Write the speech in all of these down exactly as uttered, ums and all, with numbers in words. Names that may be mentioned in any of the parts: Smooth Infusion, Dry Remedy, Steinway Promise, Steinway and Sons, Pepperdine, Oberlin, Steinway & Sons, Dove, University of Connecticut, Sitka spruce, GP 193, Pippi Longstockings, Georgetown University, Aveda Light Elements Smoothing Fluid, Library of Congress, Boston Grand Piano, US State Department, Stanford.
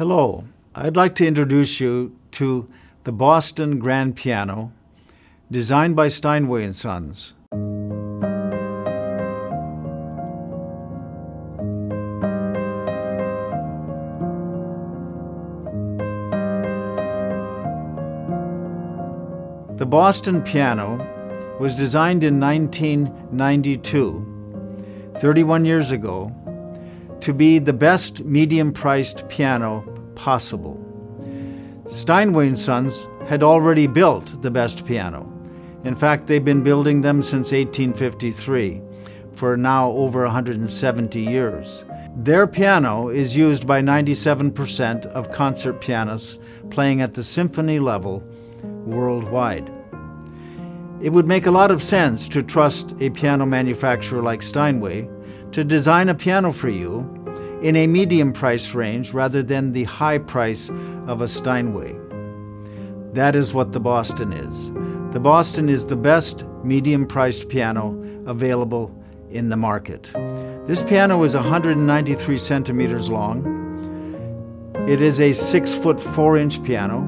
Hello, I'd like to introduce you to the Boston Grand Piano, designed by Steinway and Sons. The Boston Piano was designed in nineteen ninety-two, thirty-one years ago, to be the best medium-priced piano possible. Steinway and Sons had already built the best piano. In fact, they've been building them since eighteen fifty-three, for now over one hundred seventy years. Their piano is used by ninety-seven percent of concert pianists playing at the symphony level worldwide. It would make a lot of sense to trust a piano manufacturer like Steinway to design a piano for you in a medium price range rather than the high price of a Steinway. That is what the Boston is. The Boston is the best medium priced piano available in the market. This piano is one hundred ninety-three centimeters long. It is a six foot four inch piano.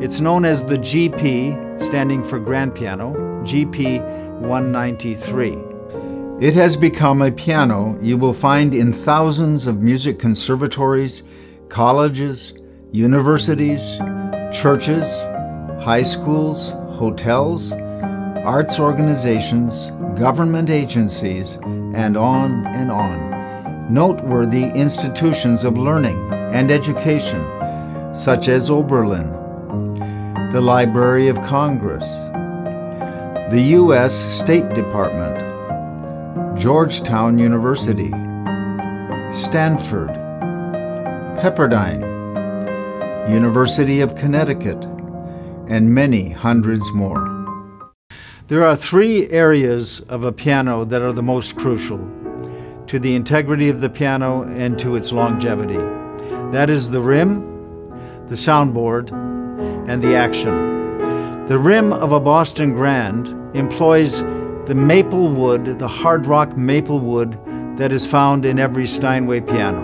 It's known as the G P, standing for Grand Piano, G P one ninety-three. It has become a piano you will find in thousands of music conservatories, colleges, universities, churches, high schools, hotels, arts organizations, government agencies, and on and on. Noteworthy institutions of learning and education, such as Oberlin, the Library of Congress, the U S State Department, Georgetown University, Stanford, Pepperdine, University of Connecticut, and many hundreds more. There are three areas of a piano that are the most crucial to the integrity of the piano and to its longevity. That is the rim, the soundboard, and the action. The rim of a Boston Grand employs the maple wood, the hard rock maple wood that is found in every Steinway piano.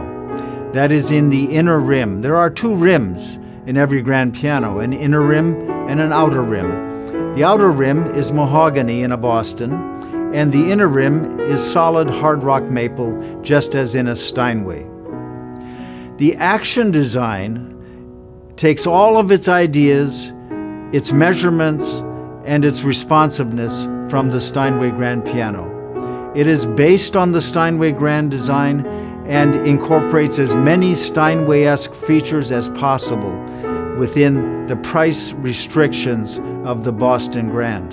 That is in the inner rim. There are two rims in every grand piano, an inner rim and an outer rim. The outer rim is mahogany in a Boston, and the inner rim is solid hard rock maple, just as in a Steinway. The action design takes all of its ideas, its measurements, and its responsiveness from the Steinway Grand Piano. It is based on the Steinway Grand design and incorporates as many Steinway-esque features as possible within the price restrictions of the Boston Grand.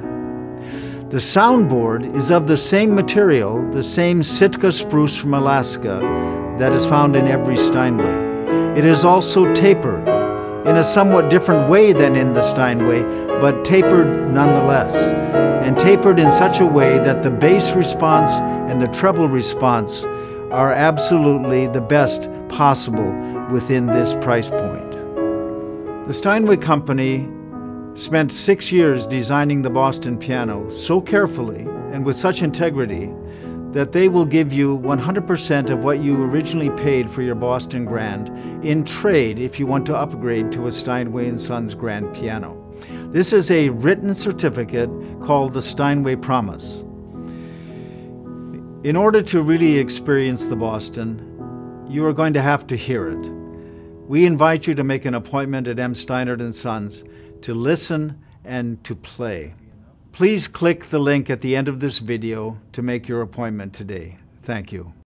The soundboard is of the same material, the same Sitka spruce from Alaska that is found in every Steinway. It is also tapered in a somewhat different way than in the Steinway, but tapered nonetheless, and tapered in such a way that the bass response and the treble response are absolutely the best possible within this price point. The Steinway Company spent six years designing the Boston piano so carefully and with such integrity that they will give you one hundred percent of what you originally paid for your Boston Grand in trade if you want to upgrade to a Steinway and Sons Grand Piano. This is a written certificate called the Steinway Promise. In order to really experience the Boston, you are going to have to hear it. We invite you to make an appointment at M. Steinway and Sons to listen and to play. Please click the link at the end of this video to make your appointment today. Thank you.